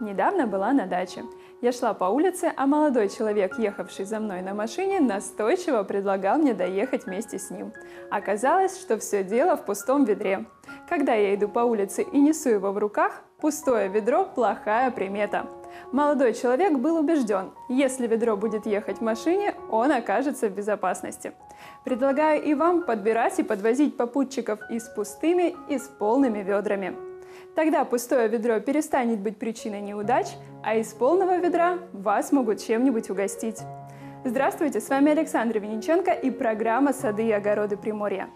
Недавно была на даче. Я шла по улице, а молодой человек, ехавший за мной на машине, настойчиво предлагал мне доехать вместе с ним. Оказалось, что все дело в пустом ведре. Когда я иду по улице и несу его в руках, пустое ведро – плохая примета. Молодой человек был убежден, если ведро будет ехать в машине, он окажется в безопасности. Предлагаю и вам подбирать и подвозить попутчиков и с пустыми, и с полными ведрами. Тогда пустое ведро перестанет быть причиной неудач, а из полного ведра вас могут чем-нибудь угостить. Здравствуйте, с вами Александра Винищенко и программа «Сады и огороды Приморья».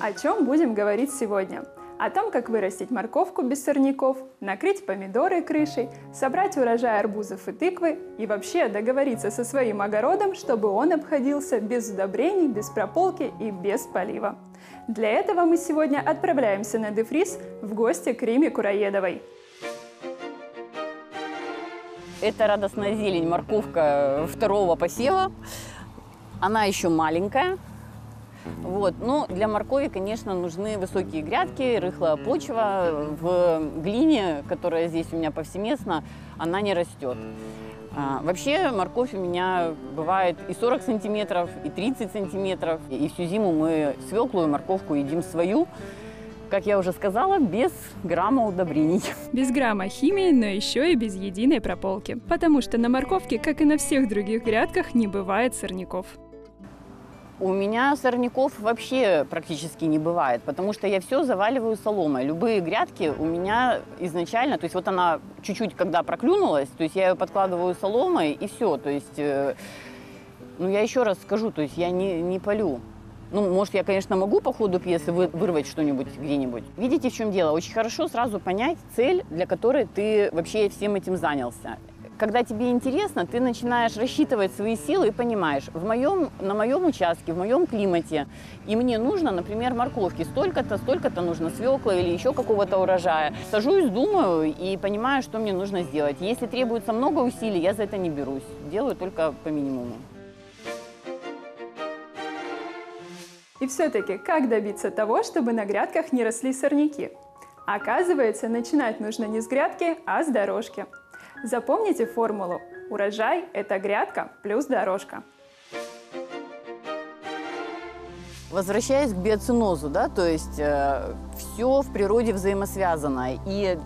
О чем будем говорить сегодня? О том, как вырастить морковку без сорняков, накрыть помидоры крышей, собрать урожай арбузов и тыквы и вообще договориться со своим огородом, чтобы он обходился без удобрений, без прополки и без полива. Для этого мы сегодня отправляемся на дефриз в гости к Риме Куроедовой. Это радостная зелень, морковка второго посева. Она еще маленькая. Вот. Но для моркови, конечно, нужны высокие грядки, рыхлая почва. В глине, которая здесь у меня повсеместно, она не растет. Вообще морковь у меня бывает и 40 сантиметров, и 30 сантиметров. И всю зиму мы свеклу и морковку едим свою, как я уже сказала, без грамма удобрений. Без грамма химии, но еще и без единой прополки. Потому что на морковке, как и на всех других грядках, не бывает сорняков. У меня сорняков вообще практически не бывает, потому что я все заваливаю соломой. Любые грядки у меня изначально, то есть вот она чуть-чуть когда проклюнулась, то есть я ее подкладываю соломой и все. То есть, ну я еще раз скажу, то есть я не полю. Ну, может, я, конечно, могу по ходу пьесы вырвать что-нибудь где-нибудь. Видите, в чем дело? Очень хорошо сразу понять цель, для которой ты вообще всем этим занялся. Когда тебе интересно, ты начинаешь рассчитывать свои силы и понимаешь, на моем участке, в моем климате, и мне нужно, например, морковки, столько-то, столько-то нужно свеклы или еще какого-то урожая. Сажусь, думаю и понимаю, что мне нужно сделать. Если требуется много усилий, я за это не берусь, делаю только по минимуму. И все-таки, как добиться того, чтобы на грядках не росли сорняки? Оказывается, начинать нужно не с грядки, а с дорожки. Запомните формулу. Урожай – это грядка плюс дорожка. Возвращаясь к биоценозу, да, то есть все в природе взаимосвязано. И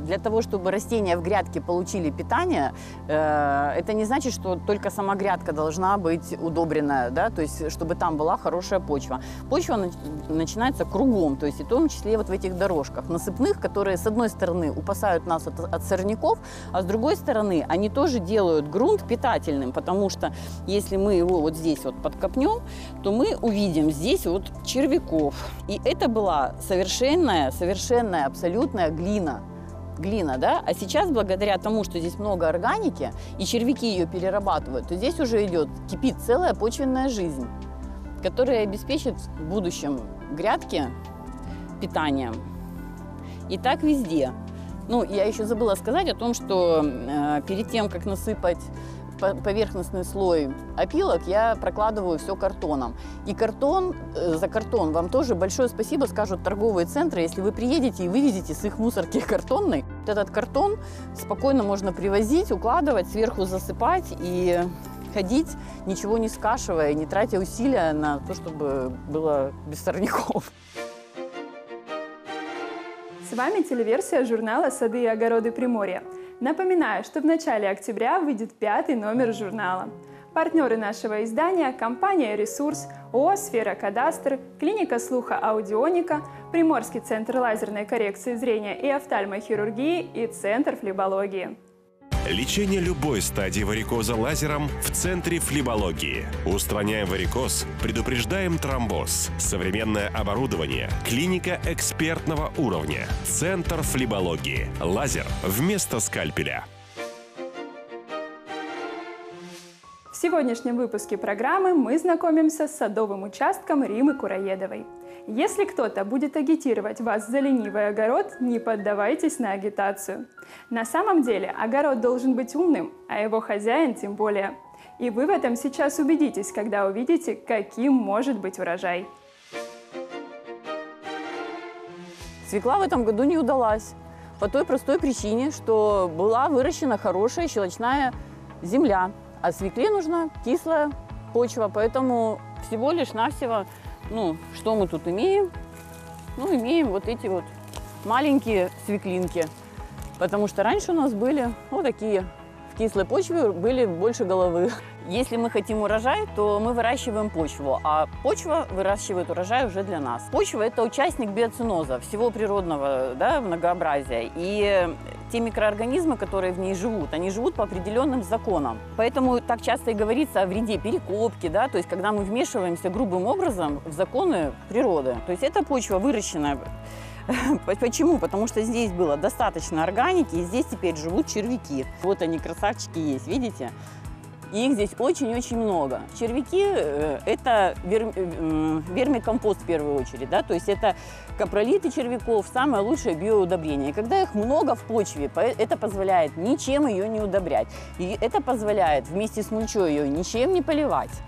для того, чтобы растения в грядке получили питание, это не значит, что только сама грядка должна быть удобренная, да, то есть чтобы там была хорошая почва. Почва начинается кругом, то есть и в том числе вот в этих дорожках насыпных, которые с одной стороны упасают нас от сорняков, а с другой стороны они тоже делают грунт питательным, потому что если мы его вот здесь вот подкопнем, то мы увидим здесь вот червяков. И это была совершенная, абсолютная глина, да, а сейчас благодаря тому, что здесь много органики и червяки ее перерабатывают, то здесь уже кипит целая почвенная жизнь, которая обеспечит в будущем грядки питанием. И так везде. Ну, я еще забыла сказать о том, что перед тем, как насыпать поверхностный слой опилок, я прокладываю все картоном. И за картон вам тоже большое спасибо скажут торговые центры, если вы приедете и вывезете с их мусорки картонной. Вот этот картон спокойно можно привозить, укладывать, сверху засыпать и ходить, ничего не скашивая, не тратя усилия на то, чтобы было без сорняков. С вами телеверсия журнала «Сады и огороды Приморья». Напоминаю, что в начале октября выйдет 5-й номер журнала. Партнеры нашего издания – компания «Ресурс», ООО «Сфера Кадастр», клиника слуха «Аудионика», Приморский центр лазерной коррекции зрения и офтальмохирургии и Центр флебологии. Лечение любой стадии варикоза лазером в Центре флебологии. Устраняем варикоз, предупреждаем тромбоз. Современное оборудование. Клиника экспертного уровня. Центр флебологии. Лазер вместо скальпеля. В сегодняшнем выпуске программы мы знакомимся с садовым участком Римы Куроедовой. Если кто-то будет агитировать вас за ленивый огород, не поддавайтесь на агитацию. На самом деле огород должен быть умным, а его хозяин тем более. И вы в этом сейчас убедитесь, когда увидите, каким может быть урожай. Свекла в этом году не удалась. По той простой причине, что была выращена хорошая щелочная земля, а свекле нужна кислая почва. Поэтому всего лишь навсего, ну, что мы тут имеем? Ну, имеем вот эти вот маленькие свеклинки. Потому что раньше у нас были вот такие, в кислой почве были больше головы. Если мы хотим урожай, то мы выращиваем почву, а почва выращивает урожай уже для нас. Почва – это участник биоциноза, всего природного, да, многообразия. И те микроорганизмы, которые в ней живут, они живут по определенным законам. Поэтому так часто и говорится о вреде перекопки, да, то есть когда мы вмешиваемся грубым образом в законы природы. То есть эта почва выращенная. Почему? Потому что здесь было достаточно органики, и здесь теперь живут червяки. Вот они, красавчики, есть, видите? И их здесь очень-очень много. Червяки – это вермикомпост в первую очередь, да? То есть это капролиты червяков, самое лучшее биоудобрение. И когда их много в почве, это позволяет ничем ее не удобрять. И это позволяет вместе с мульчой ее ничем не поливать.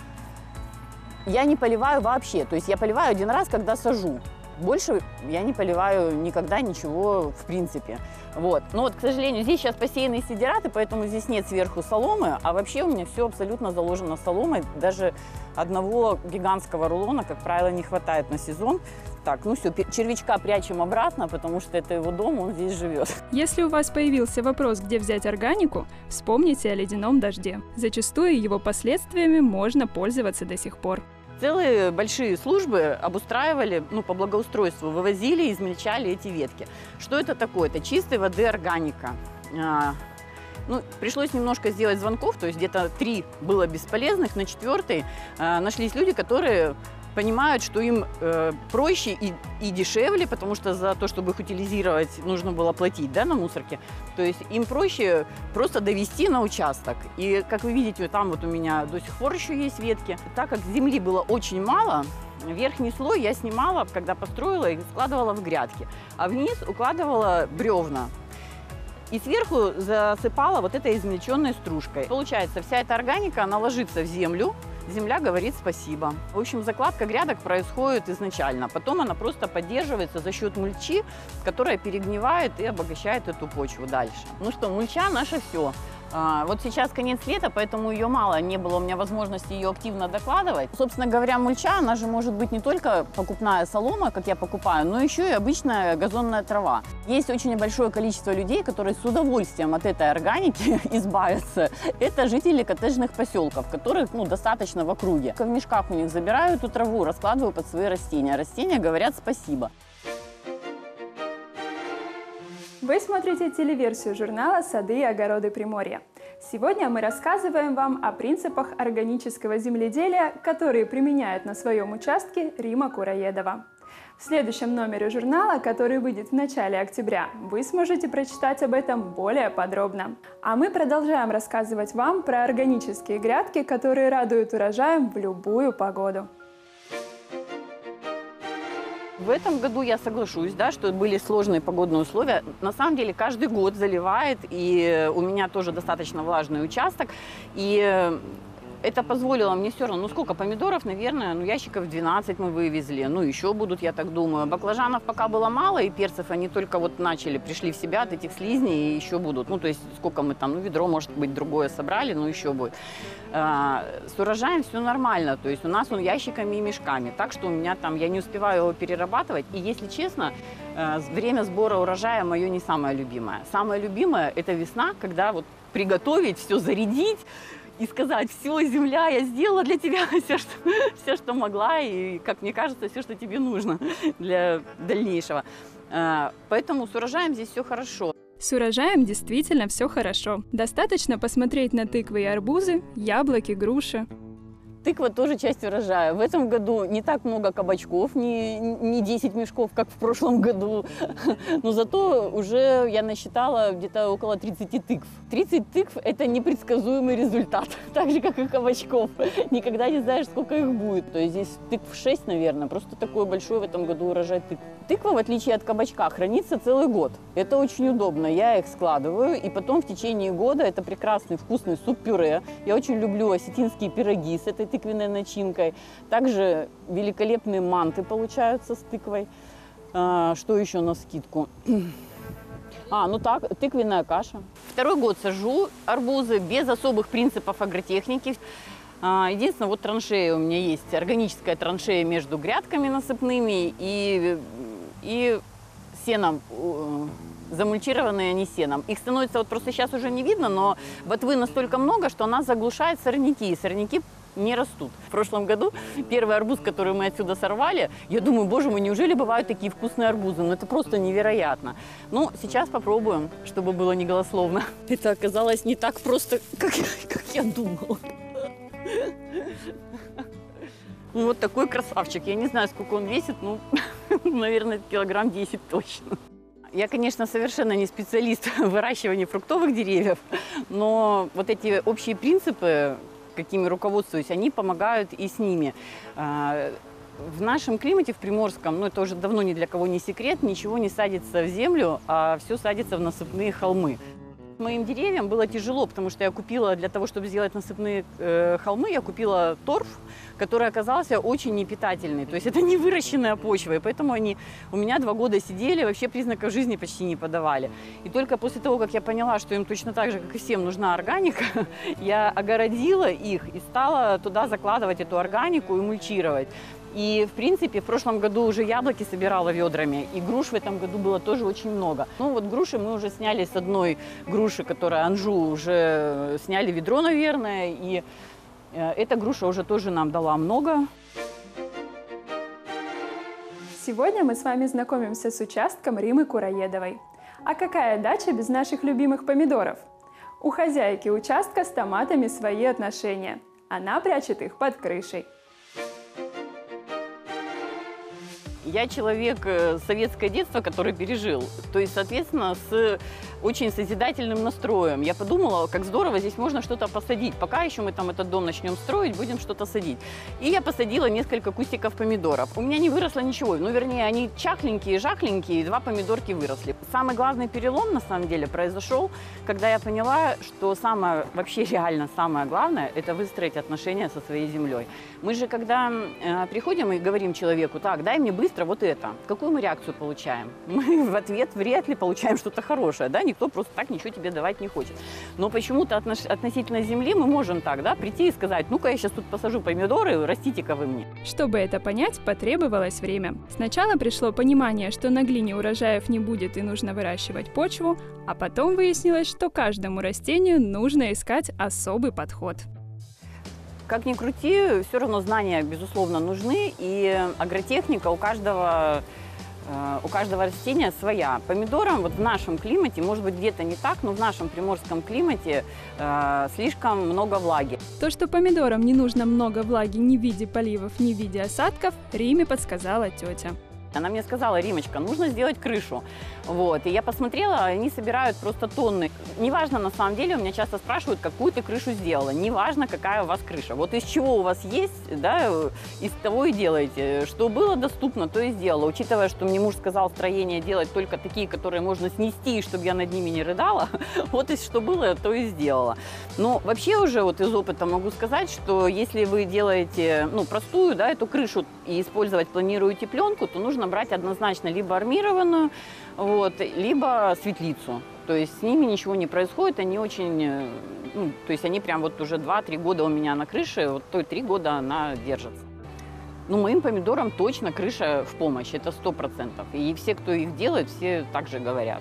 Я не поливаю вообще, то есть я поливаю один раз, когда сажу. Больше я не поливаю никогда ничего в принципе. Вот. Но вот, к сожалению, здесь сейчас посеянные сидираты, поэтому здесь нет сверху соломы, а вообще у меня все абсолютно заложено соломой. Даже одного гигантского рулона, как правило, не хватает на сезон. Так, ну все, червячка прячем обратно, потому что это его дом, он здесь живет. Если у вас появился вопрос, где взять органику, вспомните о ледяном дожде. Зачастую его последствиями можно пользоваться до сих пор. Целые большие службы обустраивали, ну, по благоустройству, вывозили, измельчали эти ветки. Что это такое? Это чистой воды органика. Ну, пришлось немножко сделать звонков, то есть где-то 3 было бесполезных, на 4-й нашлись люди, которые понимают, что им проще и дешевле, потому что за то, чтобы их утилизировать, нужно было платить, да, на мусорке. То есть им проще просто довести на участок. И, как вы видите, там вот у меня до сих пор еще есть ветки. Так как земли было очень мало, верхний слой я снимала, когда построила, и складывала в грядки, а вниз укладывала бревна. И сверху засыпала вот этой измельченной стружкой. Получается, вся эта органика, она ложится в землю, земля говорит спасибо. В общем, закладка грядок происходит изначально. Потом она просто поддерживается за счет мульчи, которая перегнивает и обогащает эту почву дальше. Ну что, мульча наше все. Вот сейчас конец лета, поэтому ее мало, не было у меня возможности ее активно докладывать. Собственно говоря, мульча, она же может быть не только покупная солома, как я покупаю, но еще и обычная газонная трава. Есть очень большое количество людей, которые с удовольствием от этой органики избавятся. Это жители коттеджных поселков, которых, ну, достаточно в округе. В мешках у них забираю эту траву, раскладываю под свои растения. Растения говорят спасибо. Вы смотрите телеверсию журнала «Сады и огороды Приморья». Сегодня мы рассказываем вам о принципах органического земледелия, которые применяет на своем участке Рима Куроедова. В следующем номере журнала, который выйдет в начале октября, вы сможете прочитать об этом более подробно. А мы продолжаем рассказывать вам про органические грядки, которые радуют урожаем в любую погоду. В этом году я соглашусь, да, что были сложные погодные условия. На самом деле каждый год заливает, и у меня тоже достаточно влажный участок. И это позволило мне все равно, ну сколько помидоров, наверное, ну ящиков 12 мы вывезли. Ну еще будут, я так думаю. Баклажанов пока было мало, и перцев они только вот начали, пришли в себя от этих слизней, и еще будут. Ну то есть сколько мы там, ну ведро, может быть, другое собрали, но еще будет. С урожаем все нормально, то есть у нас он ящиками и мешками, так что у меня там, я не успеваю его перерабатывать. И если честно, время сбора урожая мое не самое любимое. Самое любимое – это весна, когда вот приготовить, все зарядить и сказать: все, земля, я сделала для тебя все, что могла, и, как мне кажется, все, что тебе нужно для дальнейшего. Поэтому с урожаем здесь все хорошо. С урожаем действительно все хорошо. Достаточно посмотреть на тыквы и арбузы, яблоки, груши. Тыква тоже часть урожая. В этом году не так много кабачков, не 10 мешков, как в прошлом году. Но зато уже я насчитала где-то около 30 тыкв. 30 тыкв – это непредсказуемый результат, так же, как и кабачков. Никогда не знаешь, сколько их будет. То есть здесь тыкв 6, наверное, просто такой большой в этом году урожай тыкв. Тыква, в отличие от кабачка, хранится целый год. Это очень удобно. Я их складываю, и потом в течение года это прекрасный вкусный суп-пюре. Я очень люблю осетинские пироги с этой тыквенной начинкой. Также великолепные манты получаются с тыквой. Что еще на скидку? А, ну так, тыквенная каша. Второй год сажу арбузы без особых принципов агротехники. Единственное, вот траншея у меня есть, органическая траншея между грядками насыпными и сеном. Замульчированные они сеном. Их становится вот просто сейчас уже не видно, но ботвы настолько много, что она заглушает сорняки, и сорняки не растут. В прошлом году первый арбуз, который мы отсюда сорвали, я думаю, боже мой, неужели бывают такие вкусные арбузы? Ну это просто невероятно. Ну, сейчас попробуем, чтобы было не голословно. Это оказалось не так просто, как я думала. Вот такой красавчик. Я не знаю, сколько он весит, но, наверное, килограмм 10 точно. Я, конечно, совершенно не специалист в выращивании фруктовых деревьев, но вот эти общие принципы, какими руководствуюсь, они помогают и с ними. В нашем климате, в Приморском, ну это уже давно ни для кого не секрет, ничего не садится в землю, а все садится в насыпные холмы. Моим деревьям было тяжело, потому что я купила, для того, чтобы сделать насыпные холмы, я купила торф, который оказался очень непитательный. То есть это не выращенная почва, и поэтому они у меня 2 года сидели, вообще признаков жизни почти не подавали. И только после того, как я поняла, что им точно так же, как и всем, нужна органика, я огородила их и стала туда закладывать эту органику и мульчировать. И, в принципе, в прошлом году уже яблоки собирала ведрами, и груш в этом году было тоже очень много. Ну вот груши мы уже сняли с одной груши, которая Анжу, уже сняли ведро, наверное, и эта груша уже тоже нам дала много. Сегодня мы с вами знакомимся с участком Римы Куроедовой. А какая дача без наших любимых помидоров? У хозяйки участка с томатами свои отношения. Она прячет их под крышей. Я человек советское детство, который пережил, то есть, соответственно, с очень созидательным настроем. Я подумала, как здорово, здесь можно что-то посадить. Пока еще мы там этот дом начнем строить, будем что-то садить. И я посадила несколько кустиков помидоров. У меня не выросло ничего, ну, вернее, они чахленькие, и 2 помидорки выросли. Самый главный перелом, на самом деле, произошел, когда я поняла, что самое, вообще реально самое главное, это выстроить отношения со своей землей. Мы же, когда приходим и говорим человеку, так, дай мне быстро вот это. Какую мы реакцию получаем? Мы в ответ вряд ли получаем что-то хорошее, да? Никто просто так ничего тебе давать не хочет. Но почему-то относительно земли мы можем так, да, прийти и сказать, ну-ка я сейчас тут посажу помидоры, растите-ка вы мне. Чтобы это понять, потребовалось время. Сначала пришло понимание, что на глине урожаев не будет и нужно выращивать почву, а потом выяснилось, что каждому растению нужно искать особый подход. Как ни крути, все равно знания, безусловно, нужны, и агротехника у каждого растения своя. Помидорам вот в нашем климате, может быть, где-то не так, но в нашем приморском климате слишком много влаги. То, что помидорам не нужно много влаги ни в виде поливов, ни в виде осадков, Риме подсказала тетя. Она мне сказала, Римочка, нужно сделать крышу. Вот. И я посмотрела, они собирают просто тонны. Неважно, на самом деле, у меня часто спрашивают, какую ты крышу сделала. Неважно, какая у вас крыша. Вот из чего у вас есть, да, из того и делаете. Что было доступно, то и сделала. Учитывая, что мне муж сказал строение делать только такие, которые можно снести, чтобы я над ними не рыдала, вот из что было, то и сделала. Но вообще уже вот из опыта могу сказать, что если вы делаете, ну, простую, да, эту крышу и использовать планируете пленку, то нужно брать однозначно либо армированную, вот, либо светлицу. То есть с ними ничего не происходит, они очень, ну, то есть они прям вот уже 2-3 года у меня на крыше, вот той 3 года она держится. Ну, моим помидорам точно крыша в помощь, это 100%. И все, кто их делает, все также говорят.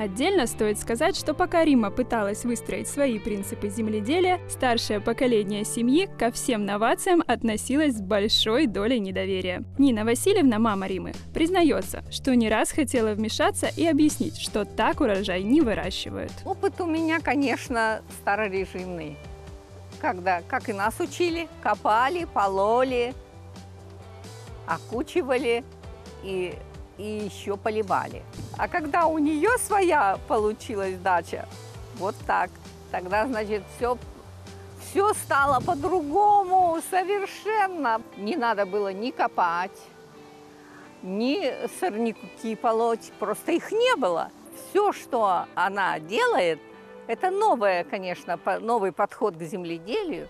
Отдельно стоит сказать, что пока Рима пыталась выстроить свои принципы земледелия, старшее поколение семьи ко всем новациям относилось с большой долей недоверия. Нина Васильевна, мама Римы, признается, что не раз хотела вмешаться и объяснить, что так урожай не выращивают. Опыт у меня, конечно, старорежимный. Когда, как и нас учили, копали, пололи, окучивали и еще поливали. А когда у нее своя получилась дача, вот так, тогда, значит, все стало по-другому совершенно. Не надо было ни копать, ни сорняки полоть, просто их не было. Все, что она делает, это новое, конечно, новый подход к земледелию,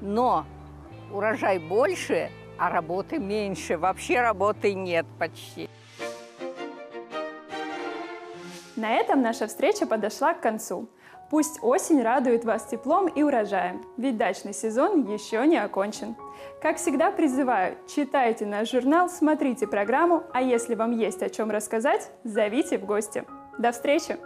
но урожай больше, а работы меньше, вообще работы нет почти. На этом наша встреча подошла к концу. Пусть осень радует вас теплом и урожаем, ведь дачный сезон еще не окончен. Как всегда призываю, читайте наш журнал, смотрите программу, а если вам есть о чем рассказать, зовите в гости. До встречи!